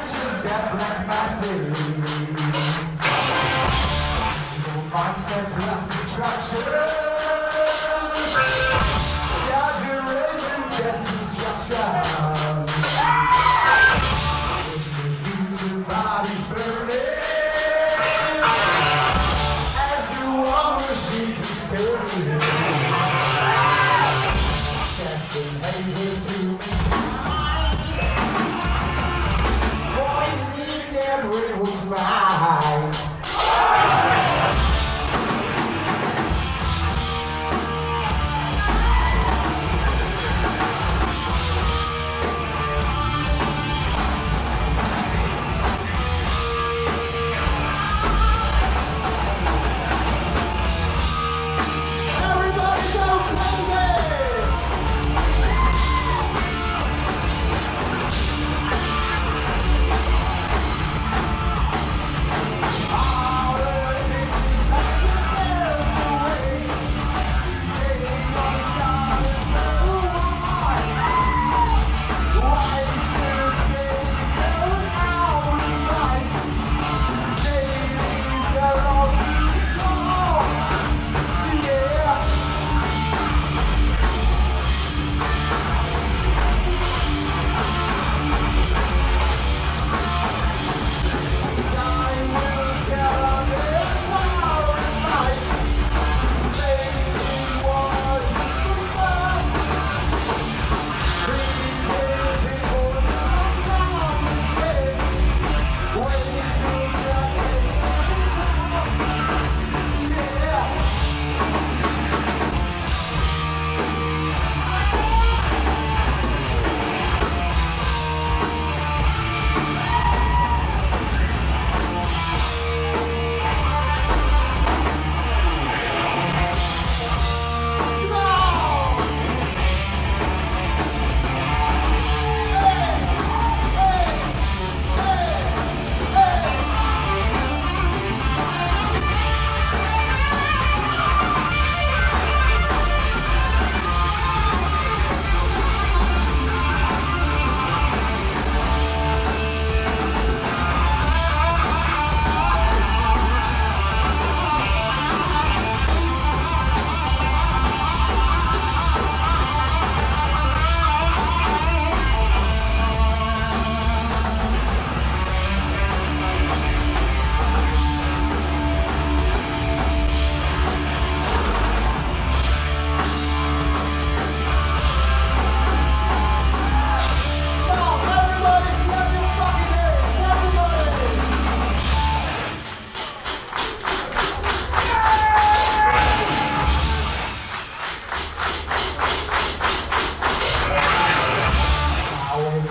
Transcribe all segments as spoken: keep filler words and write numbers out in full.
She's got black masses. No mindset, black destruction. God's erasing, gets destruction. Millions of bodies burning. Every woman she can still be. Casting angels to me.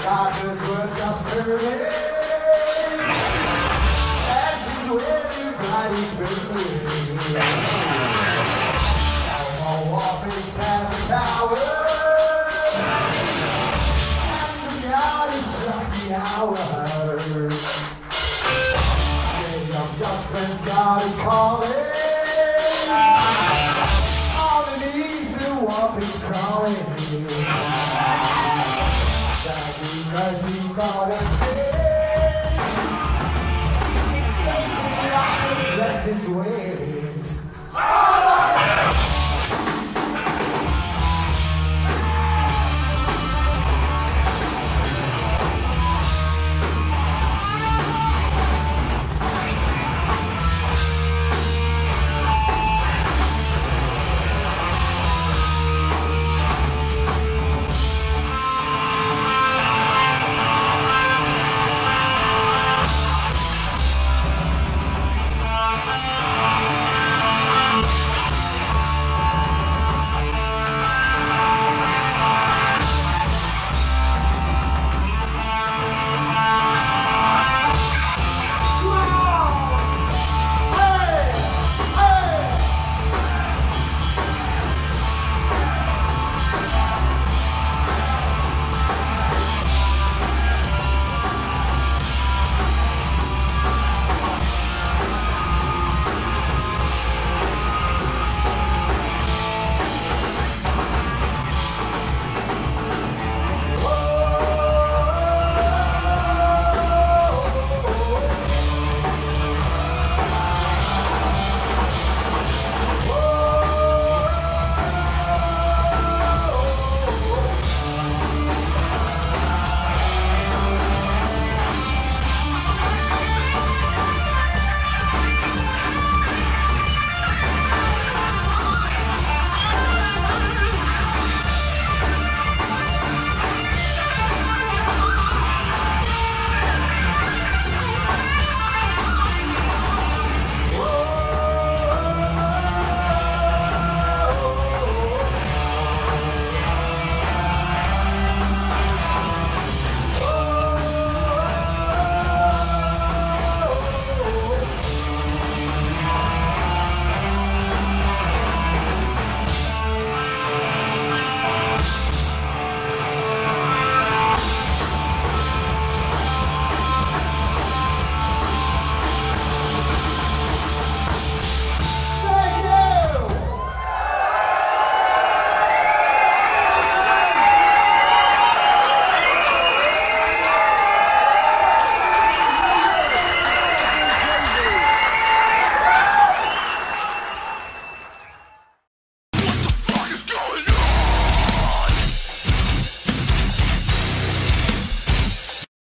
Darkness was obscuring, ashes where everybody's burning. Now all orphans have the power, and the God has struck the hour. The young dustman's God is calling, on the knees the warp is crawling. Because you gotta say, Satan rockets, that's his way.